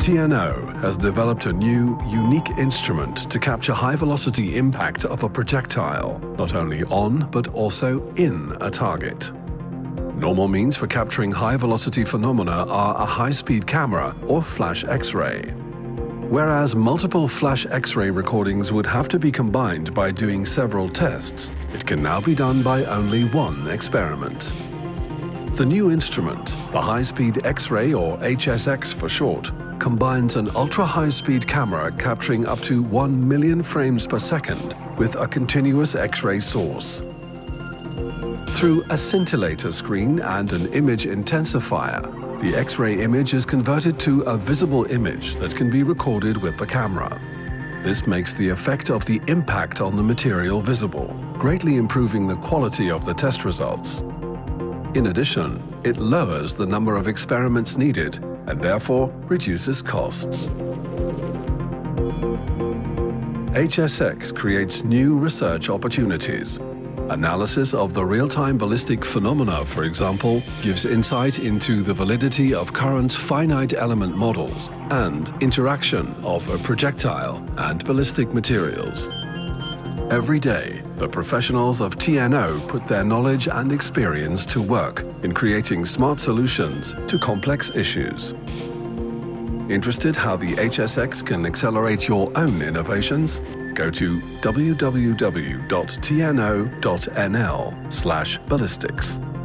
TNO has developed a new, unique instrument to capture high-velocity impact of a projectile, not only on, but also in a target. Normal means for capturing high-velocity phenomena are a high-speed camera or flash X-ray. Whereas multiple flash X-ray recordings would have to be combined by doing several tests, it can now be done by only one experiment. The new instrument, the high-speed X-ray or HSX for short, combines an ultra-high-speed camera capturing up to 1 million frames per second with a continuous X-ray source. Through a scintillator screen and an image intensifier, the X-ray image is converted to a visible image that can be recorded with the camera. This makes the effect of the impact on the material visible, greatly improving the quality of the test results. In addition, it lowers the number of experiments needed and therefore reduces costs. HSX creates new research opportunities. Analysis of the real-time ballistic phenomena, for example, gives insight into the validity of current finite element models and interaction of a projectile and ballistic materials. Every day, the professionals of TNO put their knowledge and experience to work in creating smart solutions to complex issues. Interested how the HSX can accelerate your own innovations? Go to www.tno.nl/ballistics.